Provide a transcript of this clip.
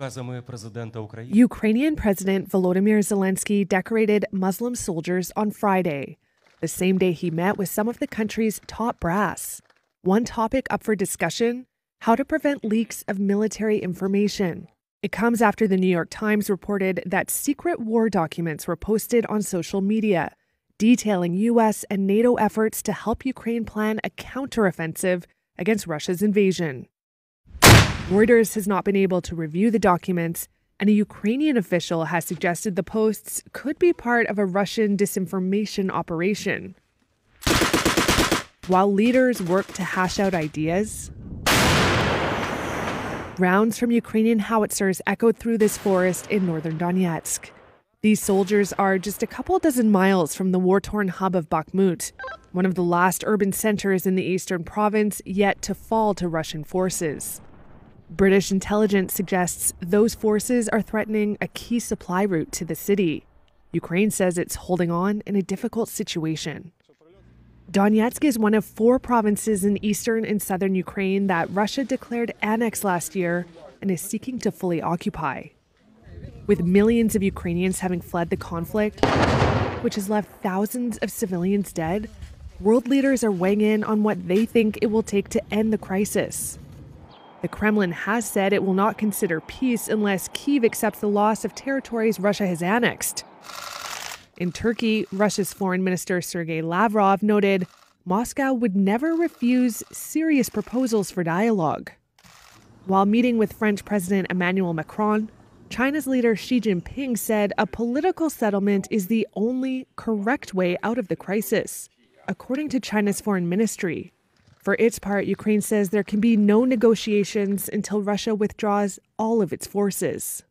Ukrainian President Volodymyr Zelensky decorated Muslim soldiers on Friday, the same day he met with some of the country's top brass. One topic up for discussion: how to prevent leaks of military information. It comes after the New York Times reported that secret war documents were posted on social media, detailing U.S. and NATO efforts to help Ukraine plan a counteroffensive against Russia's invasion. Reuters has not been able to review the documents, and a Ukrainian official has suggested the posts could be part of a Russian disinformation operation. While leaders work to hash out ideas, rounds from Ukrainian howitzers echoed through this forest in northern Donetsk. These soldiers are just a couple dozen miles from the war-torn hub of Bakhmut, one of the last urban centers in the eastern province yet to fall to Russian forces. British intelligence suggests those forces are threatening a key supply route to the city. Ukraine says it's holding on in a difficult situation. Donetsk is one of four provinces in eastern and southern Ukraine that Russia declared annexed last year and is seeking to fully occupy. With millions of Ukrainians having fled the conflict, which has left thousands of civilians dead, world leaders are weighing in on what they think it will take to end the crisis. The Kremlin has said it will not consider peace unless Kyiv accepts the loss of territories Russia has annexed. In Turkey, Russia's Foreign Minister Sergei Lavrov noted Moscow would never refuse serious proposals for dialogue. While meeting with French President Emmanuel Macron, China's leader Xi Jinping said a political settlement is the only correct way out of the crisis, according to China's foreign ministry. For its part, Ukraine says there can be no negotiations until Russia withdraws all of its forces.